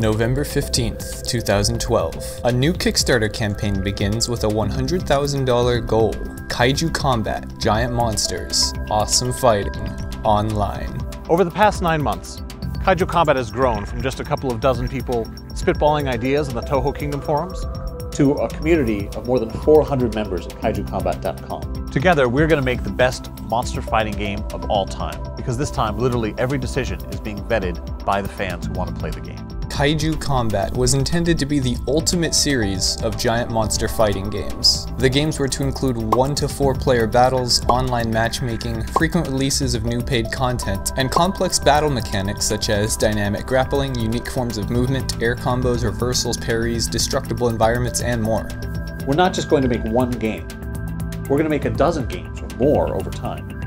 November 15th, 2012. A new Kickstarter campaign begins with a $100,000 goal. Kaiju Combat, Giant Monsters, Awesome Fighting, Online. Over the past 9 months, Kaiju Combat has grown from just a couple of dozen people spitballing ideas in the Toho Kingdom forums to a community of more than 400 members at kaijucombat.com. Together, we're going to make the best monster fighting game of all time, because this time, literally every decision is being vetted by the fans who want to play the game. Kaiju Combat was intended to be the ultimate series of giant monster fighting games. The games were to include 1 to 4 player battles, online matchmaking, frequent releases of new paid content, and complex battle mechanics such as dynamic grappling, unique forms of movement, air combos, reversals, parries, destructible environments, and more. We're not just going to make one game. We're going to make a dozen games or more over time.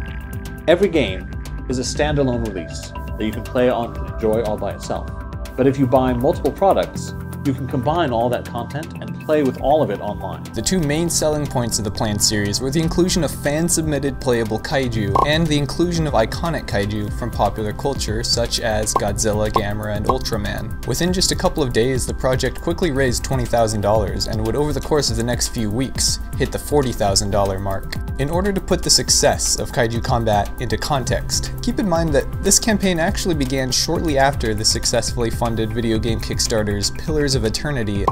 Every game is a standalone release that you can play on and enjoy all by itself. But if you buy multiple products, you can combine all that content and play with all of it online. The two main selling points of the planned series were the inclusion of fan-submitted playable kaiju and the inclusion of iconic kaiju from popular culture such as Godzilla, Gamera, and Ultraman. Within just a couple of days, the project quickly raised $20,000 and would, over the course of the next few weeks, hit the $40,000 mark. In order to put the success of Kaiju Combat into context, keep in mind that this campaign actually began shortly after the successfully funded video game Kickstarter's Pillars of Eternity.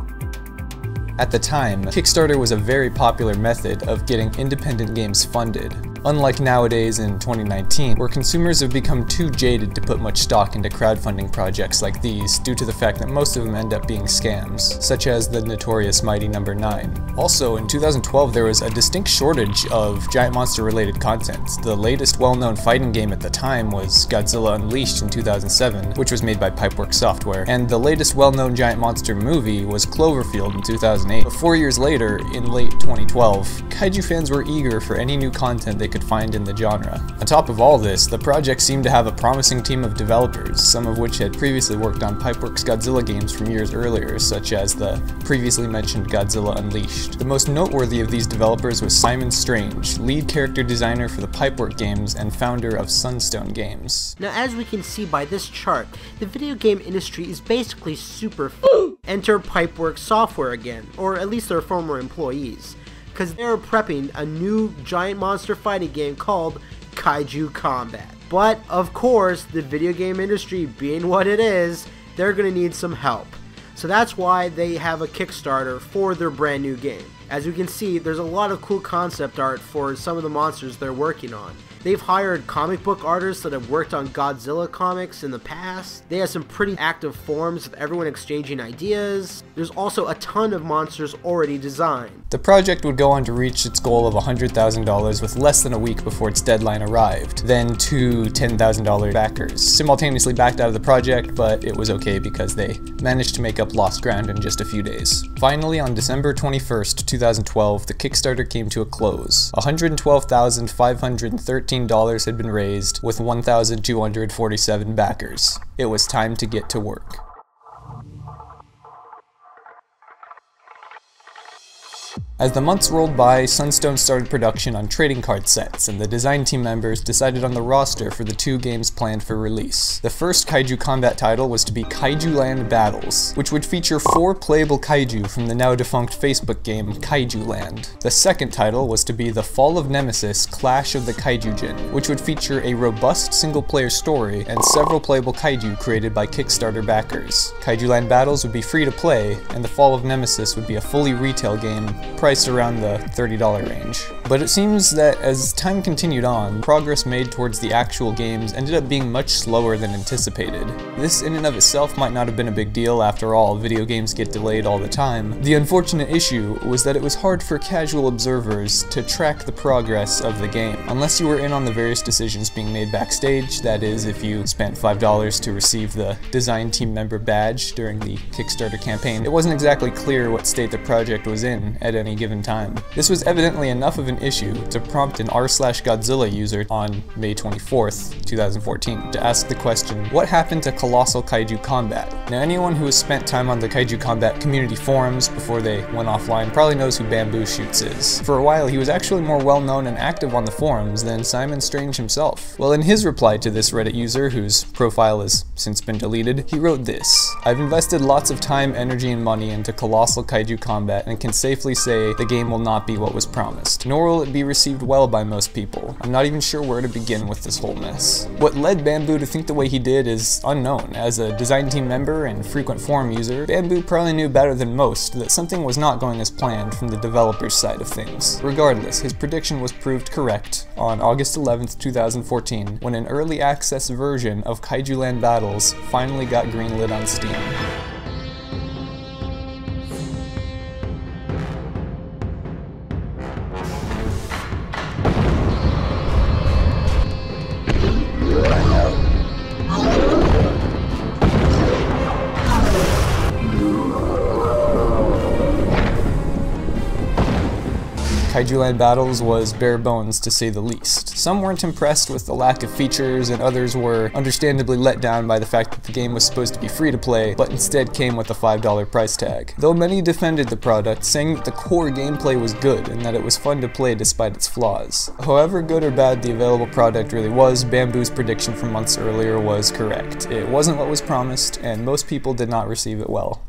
At the time, Kickstarter was a very popular method of getting independent games funded, unlike nowadays in 2019, where consumers have become too jaded to put much stock into crowdfunding projects like these due to the fact that most of them end up being scams, such as the notorious Mighty No. 9. Also, in 2012, there was a distinct shortage of giant monster-related content. The latest well-known fighting game at the time was Godzilla Unleashed in 2007, which was made by Pipeworks Software, and the latest well-known giant monster movie was Cloverfield in 2008. But 4 years later, in late 2012, kaiju fans were eager for any new content they could find in the genre. On top of all this, the project seemed to have a promising team of developers, some of which had previously worked on Pipeworks Godzilla games from years earlier, such as the previously mentioned Godzilla Unleashed. The most noteworthy of these developers was Simon Strange, lead character designer for the Pipeworks games and founder of Sunstone Games. Now, as we can see by this chart, the video game industry is basically super enter Pipeworks Software again, or at least their former employees, because they're prepping a new giant monster fighting game called Kaiju Combat. But of course, the video game industry being what it is, they're going to need some help. So that's why they have a Kickstarter for their brand new game. As you can see, there's a lot of cool concept art for some of the monsters they're working on. They've hired comic book artists that have worked on Godzilla comics in the past. They have some pretty active forums of everyone exchanging ideas. There's also a ton of monsters already designed. The project would go on to reach its goal of $100,000 with less than a week before its deadline arrived. Then two $10,000 backers simultaneously backed out of the project, but it was okay because they managed to make up lost ground in just a few days. Finally, on December 21st, 2012, the Kickstarter came to a close. $112,513 had been raised with 1,247 backers. It was time to get to work. As the months rolled by, Sunstone started production on trading card sets, and the design team members decided on the roster for the two games planned for release. The first Kaiju Combat title was to be Kaiju Land Battles, which would feature 4 playable kaiju from the now-defunct Facebook game Kaiju Land. The second title was to be The Fall of Nemesis Clash of the Kaiju, which would feature a robust single-player story and several playable kaiju created by Kickstarter backers. Kaiju Land Battles would be free to play, and The Fall of Nemesis would be a fully retail game, around the $30 range. But it seems that as time continued on, progress made towards the actual games ended up being much slower than anticipated. This in and of itself might not have been a big deal. After all, video games get delayed all the time. The unfortunate issue was that it was hard for casual observers to track the progress of the game, unless you were in on the various decisions being made backstage. That is, if you spent $5 to receive the design team member badge during the Kickstarter campaign, it wasn't exactly clear what state the project was in at any given time. This was evidently enough of an issue to prompt an r/Godzilla user on May 24th, 2014, to ask the question, what happened to Colossal Kaiju Combat? Now, anyone who has spent time on the Kaiju Combat community forums before they went offline probably knows who Bamboo Shoots is. For a while, he was actually more well known and active on the forums than Simon Strange himself. Well, in his reply to this Reddit user, whose profile has since been deleted, he wrote this: I've invested lots of time, energy, and money into Colossal Kaiju Combat and can safely say the game will not be what was promised, nor will it be received well by most people. I'm not even sure where to begin with this whole mess. What led Bamboo to think the way he did is unknown. As a design team member and frequent forum user, Bamboo probably knew better than most that something was not going as planned from the developer's side of things. Regardless, his prediction was proved correct on August 11th, 2014, when an early access version of Kaiju Land Battles finally got greenlit on Steam. Kaiju Land Battles was bare bones, to say the least. Some weren't impressed with the lack of features, and others were understandably let down by the fact that the game was supposed to be free to play, but instead came with a $5 price tag. Though many defended the product, saying that the core gameplay was good and that it was fun to play despite its flaws. However good or bad the available product really was, Bamboo's prediction from months earlier was correct. It wasn't what was promised, and most people did not receive it well.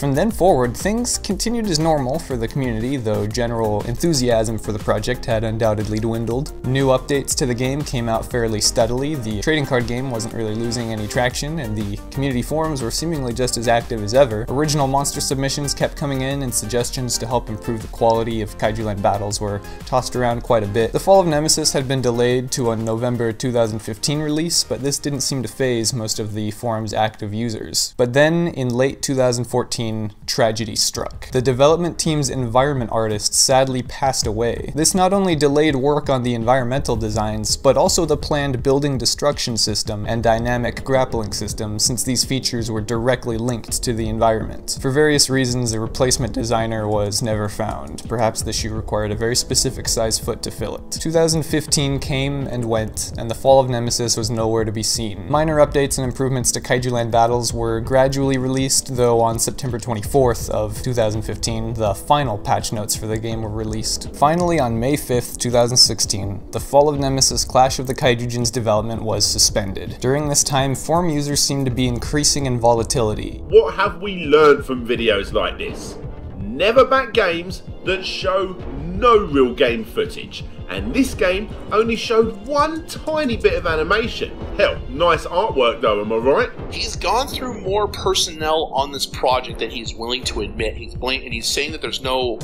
From then forward, things continued as normal for the community, though general enthusiasm for the project had undoubtedly dwindled. New updates to the game came out fairly steadily, the trading card game wasn't really losing any traction, and the community forums were seemingly just as active as ever. Original monster submissions kept coming in, and suggestions to help improve the quality of Kaiju Land Battles were tossed around quite a bit. The Fall of Nemesis had been delayed to a November 2015 release, but this didn't seem to faze most of the forum's active users. But then, in late 2014, tragedy struck. The development team's environment artist sadly passed away. This not only delayed work on the environmental designs, but also the planned building destruction system and dynamic grappling system, since these features were directly linked to the environment. For various reasons, a replacement designer was never found. Perhaps the shoe required a very specific size foot to fill it. 2015 came and went, and the Fall of Nemesis was nowhere to be seen. Minor updates and improvements to Kaiju Land Battles were gradually released, though on September 24th of 2015, the final patch notes for the game were released. Finally, on May 5th, 2016, the Fall of Nemesis Clash of the Kaijujin's development was suspended. During this time, forum users seemed to be increasing in volatility. What have we learned from videos like this? Never back games that show no real game footage, and this game only showed one tiny bit of animation. Hell, nice artwork though, am I right? He's gone through more personnel on this project than he's willing to admit. He's blamed, and he's saying that there's no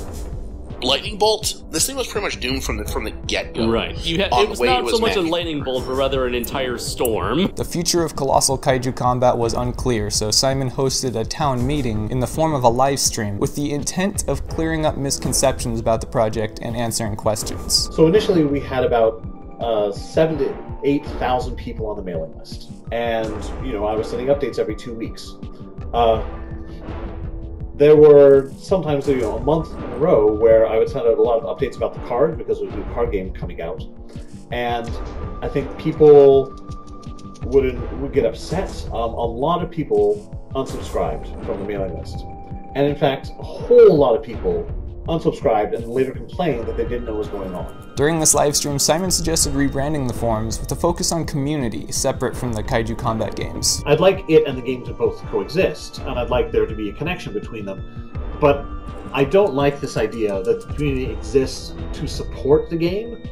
lightning bolt. This thing was pretty much doomed from the get-go. Right. It was not so much a lightning bolt, but rather an entire storm. The future of Colossal Kaiju Combat was unclear, so Simon hosted a town meeting in the form of a live stream with the intent of clearing up misconceptions about the project and answering questions. So initially we had about 7,000 to 8,000 people on the mailing list, and you know, I was sending updates every 2 weeks. There were sometimes, you know, a month in a row where I would send out a lot of updates about the card because there was a new card game coming out, and I think people would get upset. A lot of people unsubscribed from the mailing list, and in fact, a whole lot of people unsubscribed and later complained that they didn't know what was going on. During this livestream, Simon suggested rebranding the forums with a focus on community, separate from the Kaiju Combat games. I'd like it and the game to both coexist, and I'd like there to be a connection between them, but I don't like this idea that the community exists to support the game.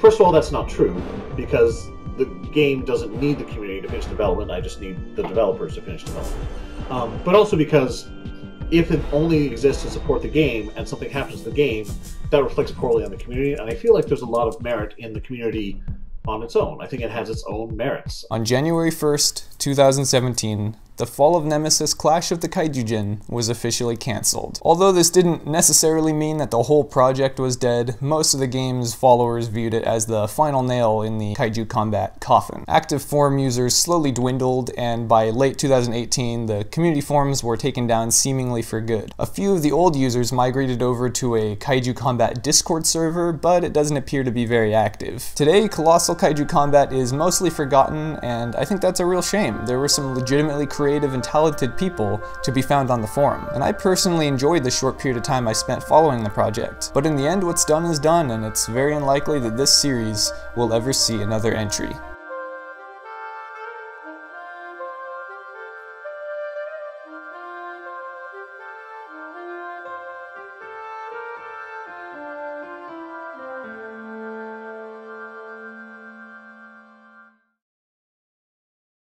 First of all, that's not true, because the game doesn't need the community to finish development, I just need the developers to finish development. But also because if it only exists to support the game and something happens to the game, that reflects poorly on the community, and I feel like there's a lot of merit in the community on its own. I think it has its own merits. On January 1st, 2017, The Fall of Nemesis Clash of the Kaiju was officially cancelled. Although this didn't necessarily mean that the whole project was dead, most of the game's followers viewed it as the final nail in the Kaiju Combat coffin. Active forum users slowly dwindled, and by late 2018, the community forums were taken down seemingly for good. A few of the old users migrated over to a Kaiju Combat Discord server, but it doesn't appear to be very active. Today, Colossal Kaiju Combat is mostly forgotten, and I think that's a real shame. There were some legitimately creative and talented people to be found on the forum, and I personally enjoyed the short period of time I spent following the project. But in the end, what's done is done, and it's very unlikely that this series will ever see another entry.